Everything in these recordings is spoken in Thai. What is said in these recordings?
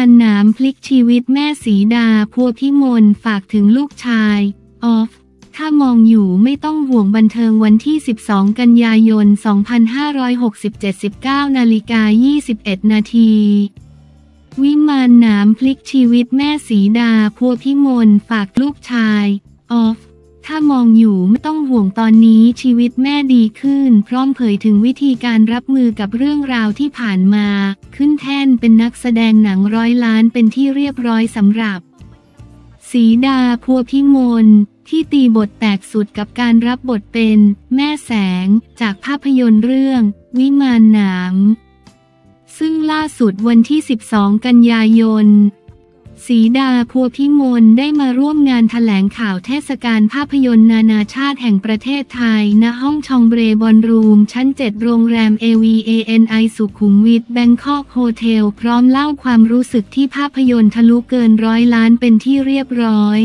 านหนามพลิกชีวิตแม่สีดาพัวพิมลฝากถึงลูกชายออฟถ้ามองอยู่ไม่ต้องห่วงบันเทิงวันที่12กันยายน2567 19:21 น.วิมานหนามพลิกชีวิตแม่สีดาพัวพิมลฝากลูกชายออฟถ้ามองอยู่ไม่ต้องห่วงตอนนี้ชีวิตแม่ดีขึ้นพร้อมเผยถึงวิธีการรับมือกับเรื่องราวที่ผ่านมาขึ้นแท่นเป็นนักแสดงหนัง100 ล้านเป็นที่เรียบร้อยสำหรับสีดาพัวพิมลที่ตีบทแตกสุดกับการรับบทเป็นแม่แสงจากภาพยนตร์เรื่องวิมานหนามซึ่งล่าสุดวันที่12กันยายนสีดาพัวพิมลได้มาร่วมงานแถลงข่าวเทศกาลภาพยนตร์นานาชาติแห่งประเทศไทยณห้องชองเบรบอลรูมชั้น 7โรงแรม AVANI สุขุมวิทแบงคอกโฮเทลพร้อมเล่าความรู้สึกที่ภาพยนตร์ทะลุเกิน100 ล้านเป็นที่เรียบร้อย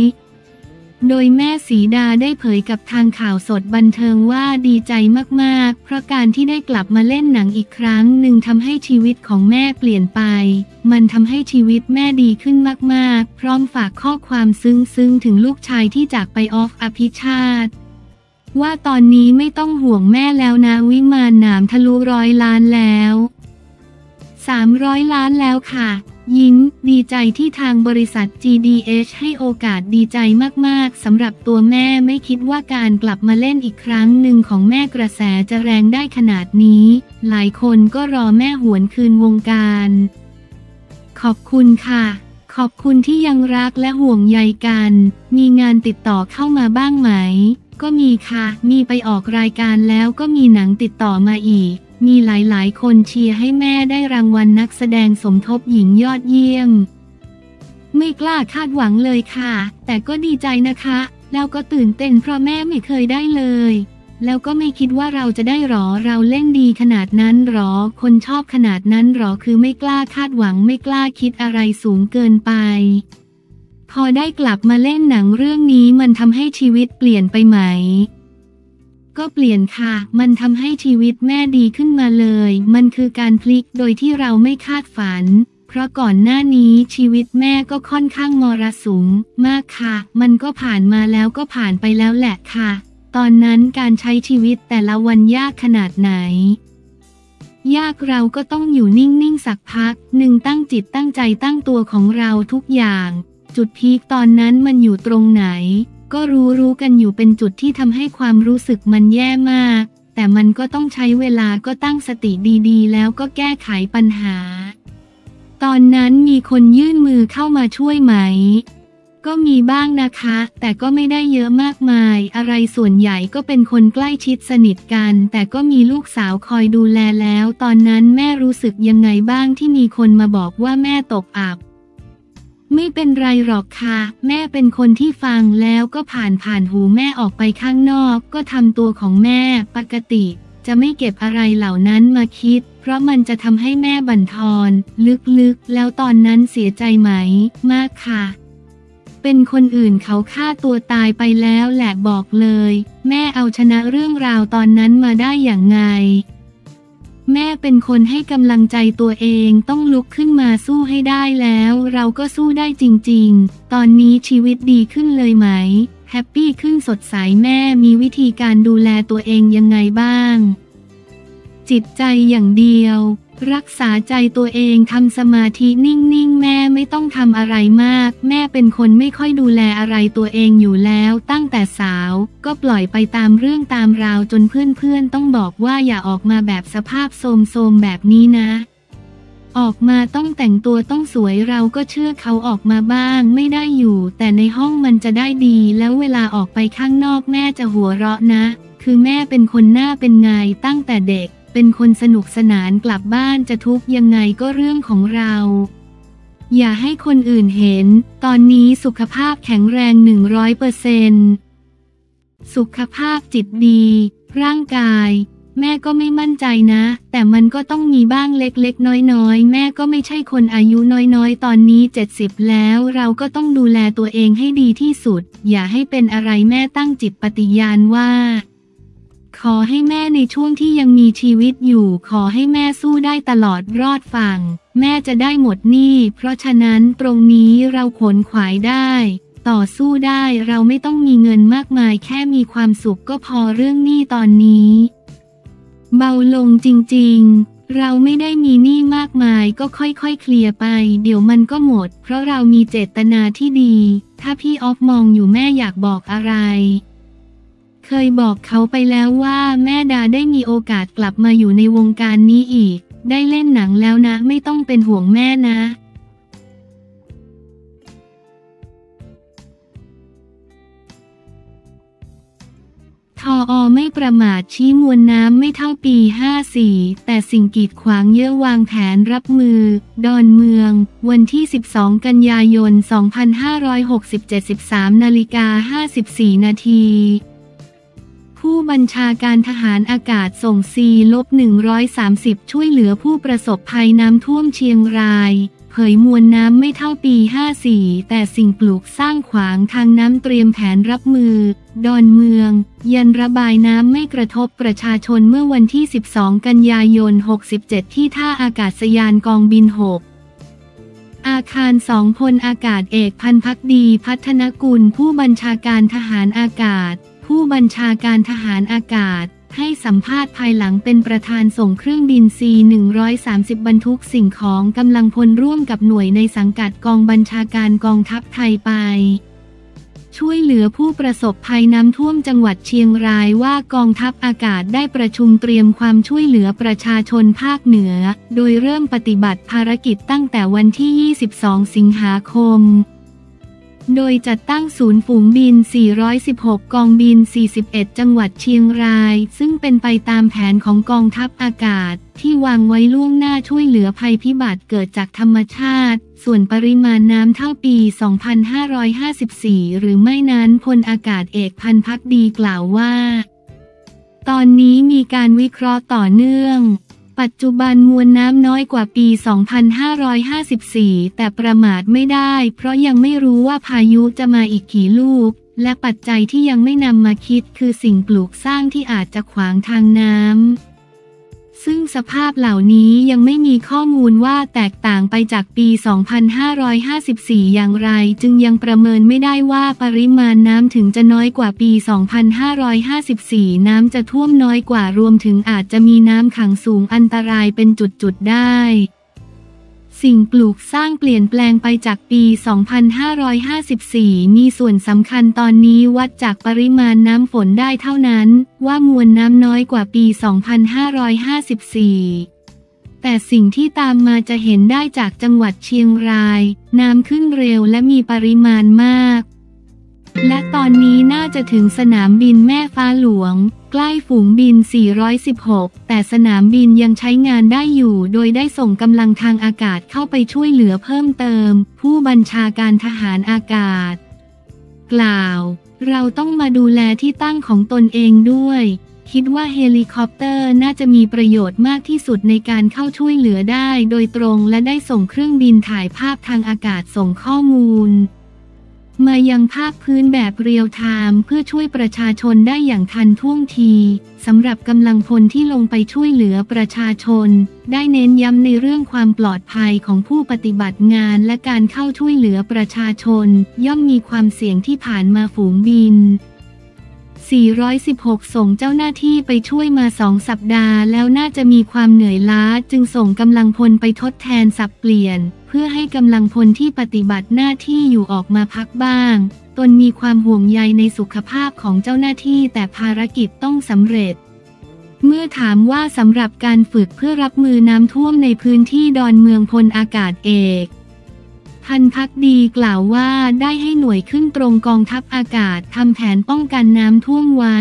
โดยแม่สีดาได้เผยกับทางข่าวสดบันเทิงว่าดีใจมากๆเพราะการที่ได้กลับมาเล่นหนังอีกครั้งหนึ่งทำให้ชีวิตของแม่เปลี่ยนไปมันทำให้ชีวิตแม่ดีขึ้นมากๆพร้อมฝากข้อความซึ้งถึงลูกชายที่จากไปออฟอภิชาติว่าตอนนี้ไม่ต้องห่วงแม่แล้วนะวิมานหนามทะลุ100 ล้านแล้ว300 ล้านแล้วค่ะยิ้มดีใจที่ทางบริษัท GDH ให้โอกาสดีใจมากๆสำหรับตัวแม่ไม่คิดว่าการกลับมาเล่นอีกครั้งหนึ่งของแม่กระแสจะแรงได้ขนาดนี้หลายคนก็รอแม่หวนคืนวงการขอบคุณค่ะขอบคุณที่ยังรักและห่วงใยกันมีงานติดต่อเข้ามาบ้างไหมก็มีค่ะมีไปออกรายการแล้วก็มีหนังติดต่อมาอีกมีหลายๆคนเชียร์ให้แม่ได้รางวัลนักแสดงสมทบหญิงยอดเยี่ยมไม่กล้าคาดหวังเลยค่ะแต่ก็ดีใจนะคะแล้วก็ตื่นเต้นเพราะแม่ไม่เคยได้เลยแล้วก็ไม่คิดว่าเราจะได้หรอเราเล่นดีขนาดนั้นหรอคนชอบขนาดนั้นหรอคือไม่กล้าคาดหวังไม่กล้าคิดอะไรสูงเกินไปพอได้กลับมาเล่นหนังเรื่องนี้มันทำให้ชีวิตเปลี่ยนไปไหมก็เปลี่ยนค่ะมันทำให้ชีวิตแม่ดีขึ้นมาเลยมันคือการพลิกโดยที่เราไม่คาดฝันเพราะก่อนหน้านี้ชีวิตแม่ก็ค่อนข้างมรสุมมากค่ะมันก็ผ่านมาแล้วก็ผ่านไปแล้วแหละค่ะตอนนั้นการใช้ชีวิตแต่ละวันยากขนาดไหนยากเราก็ต้องอยู่นิ่งๆสักพักหนึ่งตั้งจิตตั้งใจตั้งตัวของเราทุกอย่างจุดพีคตอนนั้นมันอยู่ตรงไหนก็รู้กันอยู่เป็นจุดที่ทำให้ความรู้สึกมันแย่มากแต่มันก็ต้องใช้เวลาก็ตั้งสติดีๆแล้วก็แก้ไขปัญหาตอนนั้นมีคนยื่นมือเข้ามาช่วยไหมก็มีบ้างนะคะแต่ก็ไม่ได้เยอะมากมายอะไรส่วนใหญ่ก็เป็นคนใกล้ชิดสนิทกันแต่ก็มีลูกสาวคอยดูแลแล้วตอนนั้นแม่รู้สึกยังไงบ้างที่มีคนมาบอกว่าแม่ตกอับไม่เป็นไรหรอกค่ะแม่เป็นคนที่ฟังแล้วก็ผ่านหูแม่ออกไปข้างนอกก็ทำตัวของแม่ปกติจะไม่เก็บอะไรเหล่านั้นมาคิดเพราะมันจะทำให้แม่บั่นทอนลึกๆแล้วตอนนั้นเสียใจไหมมากค่ะเป็นคนอื่นเขาฆ่าตัวตายไปแล้วแหละบอกเลยแม่เอาชนะเรื่องราวตอนนั้นมาได้อย่างไงแม่เป็นคนให้กำลังใจตัวเองต้องลุกขึ้นมาสู้ให้ได้แล้วเราก็สู้ได้จริงๆตอนนี้ชีวิตดีขึ้นเลยไหมแฮปปี้ขึ้นสดใสแม่มีวิธีการดูแลตัวเองยังไงบ้างจิตใจอย่างเดียวรักษาใจตัวเองทำสมาธินิ่งๆแม่ไม่ต้องทำอะไรมากแม่เป็นคนไม่ค่อยดูแลอะไรตัวเองอยู่แล้วตั้งแต่สาวก็ปล่อยไปตามเรื่องตามราวจนเพื่อนๆต้องบอกว่าอย่าออกมาแบบสภาพโทรมแบบนี้นะออกมาต้องแต่งตัวต้องสวยเราก็เชื่อเขาออกมาบ้างไม่ได้อยู่แต่ในห้องมันจะได้ดีแล้วเวลาออกไปข้างนอกแม่จะหัวเราะนะคือแม่เป็นคนหน้าเป็นไงตั้งแต่เด็กเป็นคนสนุกสนานกลับบ้านจะทุกข์ยังไงก็เรื่องของเราอย่าให้คนอื่นเห็นตอนนี้สุขภาพแข็งแรง 100% สุขภาพจิตดีร่างกายแม่ก็ไม่มั่นใจนะแต่มันก็ต้องมีบ้างเล็กๆน้อยๆแม่ก็ไม่ใช่คนอายุน้อยๆตอนนี้70แล้วเราก็ต้องดูแลตัวเองให้ดีที่สุดอย่าให้เป็นอะไรแม่ตั้งจิตปฏิญาณว่า ขอให้แม่ในช่วงที่ยังมีชีวิตอยู่ขอให้แม่สู้ได้ตลอดรอดฝั่งแม่จะได้หมดหนี้เพราะฉะนั้นตรงนี้เราขนขวายได้ต่อสู้ได้เราไม่ต้องมีเงินมากมายแค่มีความสุขก็พอเรื่องหนี้ตอนนี้เบาลงจริงๆเราไม่ได้มีหนี้มากมายก็ค่อยๆเคลียร์ไปเดี๋ยวมันก็หมดเพราะเรามีเจตนาที่ดีถ้าพี่ออฟมองอยู่แม่อยากบอกอะไรเคยบอกเขาไปแล้วว่าแม่ดาได้มีโอกาสกลับมาอยู่ในวงการนี้อีกได้เล่นหนังแล้วนะไม่ต้องเป็นห่วงแม่นะทออไม่ประมาทชี้มวลน้ำไม่เท่าปี54แต่สิ่งกีดขวางเยอะวางแผนรับมือดอนเมืองวันที่12กันยายน2567 13:54 นาทีผู้บัญชาการทหารอากาศส่ง C-130 ช่วยเหลือผู้ประสบภัยน้ำท่วมเชียงรายเผยมวลน้ำไม่เท่าปี54แต่สิ่งปลูกสร้างขวางทางน้ำเตรียมแผนรับมือดอนเมืองยันระบายน้ำไม่กระทบประชาชนเมื่อวันที่12กันยายน67ที่ท่าอากาศยานกองบิน6อาคาร2พลอากาศเอกพันภักดีพัฒนกุลผู้บัญชาการทหารอากาศผู้บัญชาการทหารอากาศให้สัมภาษณ์ภายหลังเป็นประธานส่งเครื่องบิน C-130 บรรทุกสิ่งของกำลังพลร่วมกับหน่วยในสังกัดกองบัญชาการกองทัพไทยไปช่วยเหลือผู้ประสบภัยน้ำท่วมจังหวัดเชียงรายว่ากองทัพอากาศได้ประชุมเตรียมความช่วยเหลือประชาชนภาคเหนือโดยเริ่มปฏิบัติภารกิจตั้งแต่วันที่22สิงหาคมโดยจัดตั้งศูนย์ฝูงบิน416กองบิน41จังหวัดเชียงรายซึ่งเป็นไปตามแผนของกองทัพอากาศที่วางไว้ล่วงหน้าช่วยเหลือภัยพิบัติเกิดจากธรรมชาติส่วนปริมาณน้ำเท่าปี2554หรือไม่นั้นพลอากาศเอกพันภักดีกล่าวว่าตอนนี้มีการวิเคราะห์ต่อเนื่องปัจจุบันมวลน้ำน้อยกว่าปี2554แต่ประมาทไม่ได้เพราะยังไม่รู้ว่าพายุจะมาอีกกี่ลูกและปัจจัยที่ยังไม่นำมาคิดคือสิ่งปลูกสร้างที่อาจจะขวางทางน้ำซึ่งสภาพเหล่านี้ยังไม่มีข้อมูลว่าแตกต่างไปจากปี2554อย่างไรจึงยังประเมินไม่ได้ว่าปริมาณน้ำถึงจะน้อยกว่าปี2554น้ำจะท่วมน้อยกว่ารวมถึงอาจจะมีน้ำขังสูงอันตรายเป็นจุดๆได้สิ่งปลูกสร้างเปลี่ยนแปลงไปจากปี2554มีส่วนสำคัญตอนนี้วัดจากปริมาณน้ำฝนได้เท่านั้นว่ามวลน้ำน้อยกว่าปี2554แต่สิ่งที่ตามมาจะเห็นได้จากจังหวัดเชียงรายน้ำขึ้นเร็วและมีปริมาณมากและตอนนี้น่าจะถึงสนามบินแม่ฟ้าหลวงใกล้ฝูงบิน416แต่สนามบินยังใช้งานได้อยู่โดยได้ส่งกำลังทางอากาศเข้าไปช่วยเหลือเพิ่มเติมผู้บัญชาการทหารอากาศกล่าวเราต้องมาดูแลที่ตั้งของตนเองด้วยคิดว่าเฮลิคอปเตอร์น่าจะมีประโยชน์มากที่สุดในการเข้าช่วยเหลือได้โดยตรงและได้ส่งเครื่องบินถ่ายภาพทางอากาศส่งข้อมูลมายังภาคพื้นแบบเรียลไทม์เพื่อช่วยประชาชนได้อย่างทันท่วงทีสำหรับกำลังพลที่ลงไปช่วยเหลือประชาชนได้เน้นย้ำในเรื่องความปลอดภัยของผู้ปฏิบัติงานและการเข้าช่วยเหลือประชาชนย่อมมีความเสี่ยงที่ผ่านมาฝูงบิน416ส่งเจ้าหน้าที่ไปช่วยมา2สัปดาห์แล้วน่าจะมีความเหนื่อยล้าจึงส่งกำลังพลไปทดแทนสับเปลี่ยนเพื่อให้กำลังพลที่ปฏิบัติหน้าที่อยู่ออกมาพักบ้างตนมีความห่วงใยในสุขภาพของเจ้าหน้าที่แต่ภารกิจต้องสำเร็จเมื่อถามว่าสำหรับการฝึกเพื่อรับมือน้ำท่วมในพื้นที่ดอนเมืองพลอากาศเอกพันภักดีกล่าวว่าได้ให้หน่วยขึ้นตรงกองทัพอากาศทำแผนป้องกันน้ำท่วมไว้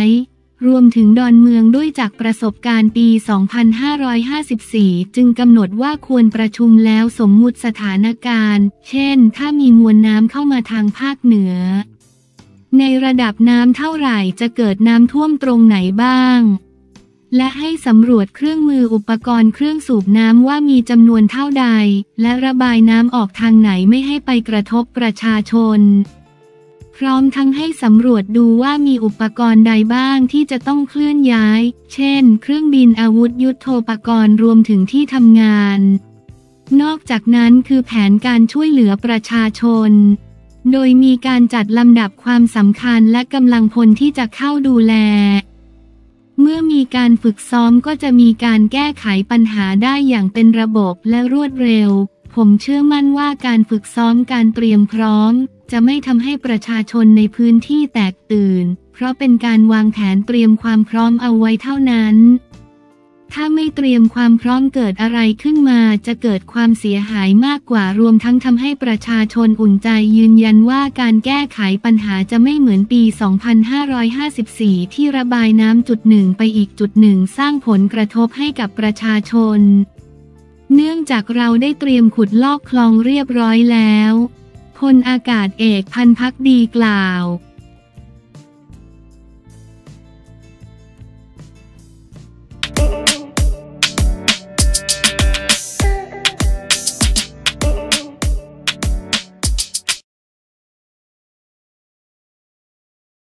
รวมถึงดอนเมืองด้วยจากประสบการณ์ปี2554จึงกำหนดว่าควรประชุมแล้วสมมุติสถานการณ์เช่นถ้ามีมวลน้ำเข้ามาทางภาคเหนือในระดับน้ำเท่าไหร่จะเกิดน้ำท่วมตรงไหนบ้างและให้สำรวจเครื่องมืออุปกรณ์เครื่องสูบน้ำว่ามีจำนวนเท่าใดและระบายน้ำออกทางไหนไม่ให้ไปกระทบประชาชนพ ร้อมทั้งให้สำรวจดูว่ามีอุปกรณ์ใดบ้างที่จะต้องเคลื่อนย้ายเช่นเครื่องบินอาวุธยุทโธปกรณ์รวมถึงที่ทำงานนอกจากนั้นคือแผนการช่วยเหลือประชาชนโดยมีการจัดลำดับความสำคัญและกำลังพลที่จะเข้าดูแลเมื่อมีการฝึกซ้อมก็จะมีการแก้ไขปัญหาได้อย่างเป็นระบบและรวดเร็วผมเชื่อมั่นว่าการฝึกซ้อมการเตรียมพร้อมจะไม่ทำให้ประชาชนในพื้นที่แตกตื่นเพราะเป็นการวางแผนเตรียมความพร้อมเอาไว้เท่านั้นถ้าไม่เตรียมความพร้อมเกิดอะไรขึ้นมาจะเกิดความเสียหายมากกว่ารวมทั้งทำให้ประชาชนอุ่นใจยืนยันว่าการแก้ไขปัญหาจะไม่เหมือนปี 2554 ที่ระบายน้ำจุดหนึ่งไปอีกจุดหนึ่งสร้างผลกระทบให้กับประชาชนเนื่องจากเราได้เตรียมขุดลอกคลองเรียบร้อยแล้วพลอากาศเอกพันธุ์ภักดีกล่าว